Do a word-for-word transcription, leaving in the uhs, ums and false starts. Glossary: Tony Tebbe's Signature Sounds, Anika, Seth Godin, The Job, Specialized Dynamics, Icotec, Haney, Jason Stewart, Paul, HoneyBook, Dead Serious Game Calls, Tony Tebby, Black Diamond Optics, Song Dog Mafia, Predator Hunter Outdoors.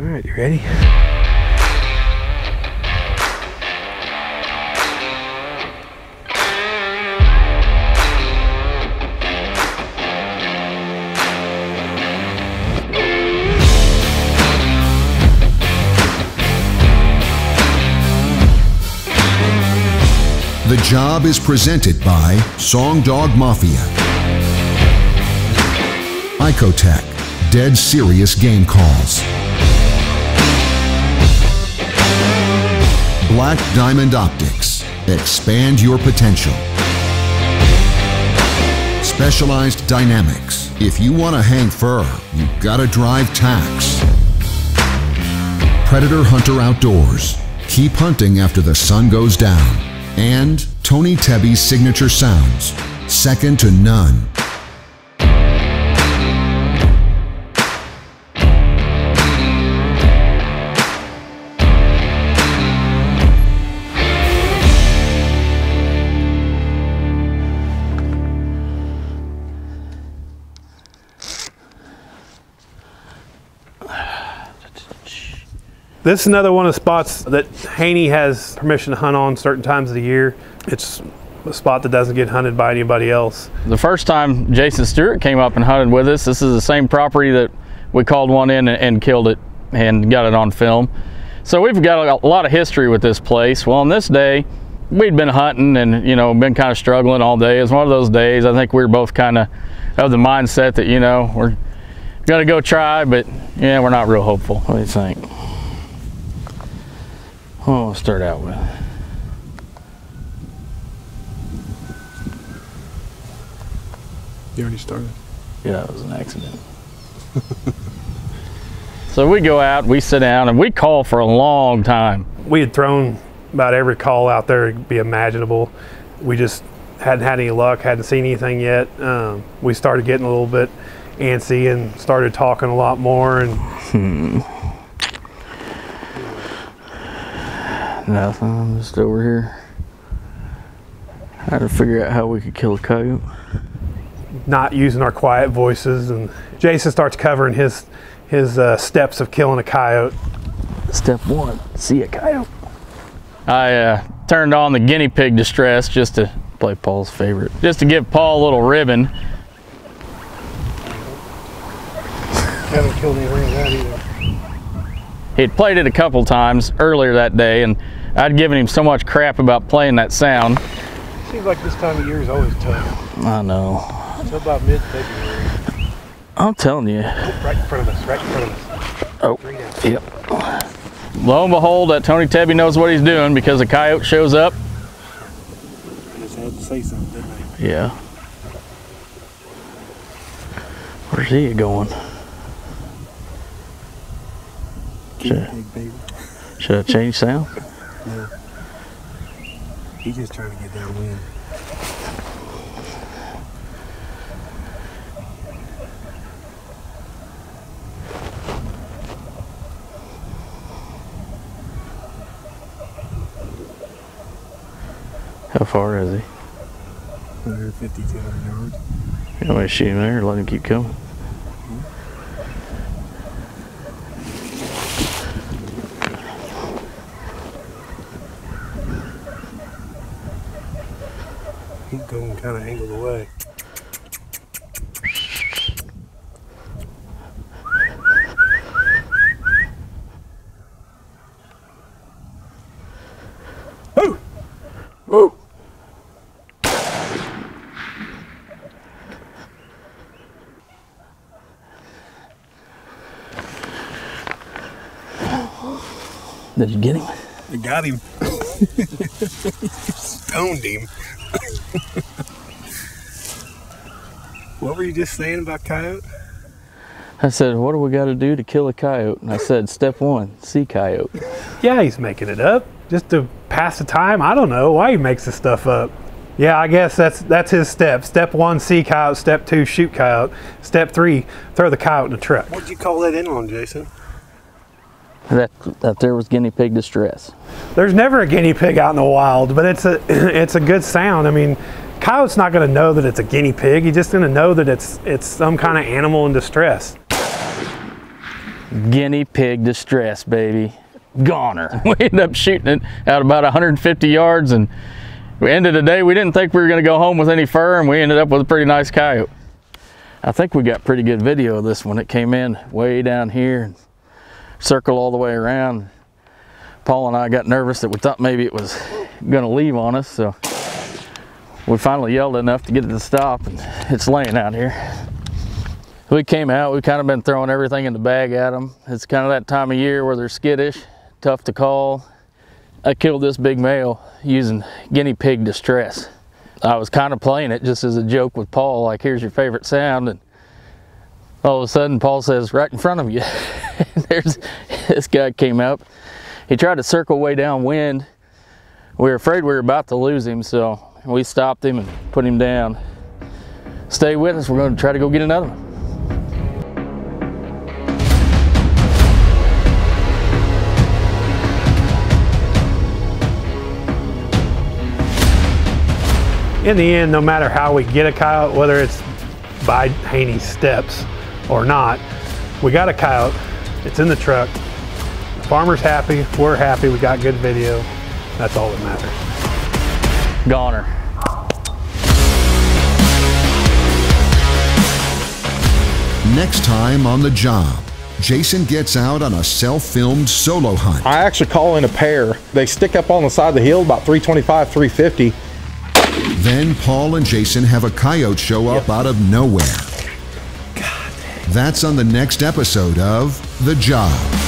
All right, you ready? The Job is presented by Song Dog Mafia, Icotec, Dead Serious Game Calls, Black Diamond Optics, expand your potential, Specialized Dynamics, if you want to hang fur, you gotta drive tacks, Predator Hunter Outdoors, keep hunting after the sun goes down, and Tony Tebby's signature sounds, second to none. This is another one of the spots that Haney has permission to hunt on certain times of the year. It's a spot that doesn't get hunted by anybody else. The first time Jason Stewart came up and hunted with us, this is the same property that we called one in and, and killed it and got it on film. So we've got a lot of history with this place. Well, on this day, we'd been hunting and, you know, been kind of struggling all day. It was one of those days, I think we were both kind of of the mindset that, you know, we're gonna go try, but yeah, we're not real hopeful. What do you think? Oh, I'll start out with. You already started? Yeah, it was an accident. So we go out, we sit down, and we call for a long time. We had thrown about every call out there it'd be imaginable. We just hadn't had any luck, hadn't seen anything yet. Um, we started getting a little bit antsy and started talking a lot more. And hmm. Nothing, I'm just over here. I had to figure out how we could kill a coyote. Not using our quiet voices, and Jason starts covering his his uh, steps of killing a coyote. Step one, see a coyote. I uh, turned on the guinea pig distress just to play Paul's favorite, just to give Paul a little ribbon. Haven't killed anything of that either. He'd played it a couple times earlier that day, and I'd given him so much crap about playing that sound. Seems like this time of year is always tough. I know. It's about mid-February. I'm telling you. Oh, right in front of us, right in front of us. Oh, yep. Lo and behold, that Tony Tebby knows what he's doing because a coyote shows up. I just had to say something, didn't I? Yeah. Where's he going? Should I, should I change sound? No. He's just trying to get downwind. How far is he? one fifty, two hundred yards. You want me to shoot him there or let him keep coming? He's going kind of angled away. Woo! Woo! Did you get him? I got him. Stoned him. What were you just saying about coyote? I said, what do we got to do to kill a coyote? And I said, step one, see coyote. Yeah, he's making it up just to pass the time. I don't know why he makes this stuff up. Yeah, I guess that's that's his step. Step one, see coyote. Step two, shoot coyote. Step three, throw the coyote in the truck. What'd you call that in on, Jason? That, that there was guinea pig distress. There's never a guinea pig out in the wild, but it's a it's a good sound. I mean, coyote's not going to know that it's a guinea pig. He's just going to know that it's it's some kind of animal in distress. Guinea pig distress, baby. Goner. We ended up shooting it out about one hundred fifty yards, and we ended the day, we didn't think we were going to go home with any fur, and we ended up with a pretty nice coyote. I think we got pretty good video of this one. It came in way down here and circled all the way around. Paul and I got nervous that we thought maybe it was going to leave on us, so we finally yelled enough to get it to stop, and it's laying out here. We came out, we've kind of been throwing everything in the bag at them. It's kind of that time of year where they're skittish, tough to call. I killed this big male using guinea pig distress. I was kind of playing it just as a joke with Paul, like, here's your favorite sound, and all of a sudden Paul says, right in front of you. There's this guy came up. He tried to circle way downwind. We were afraid we were about to lose him, so we stopped him and put him down. Stay with us, we're going to try to go get another one. In the end, no matter how we get a coyote, whether it's by Haney's steps or not, we got a coyote, it's in the truck, the farmer's happy, we're happy, we got good video, that's all that matters. Goner. Next time on The Job, Jason gets out on a self-filmed solo hunt. I actually call in a pair. They stick up on the side of the hill about three twenty-five, three fifty. Then Paul and Jason have a coyote show up yep. out of nowhere. God. That's on the next episode of The Job.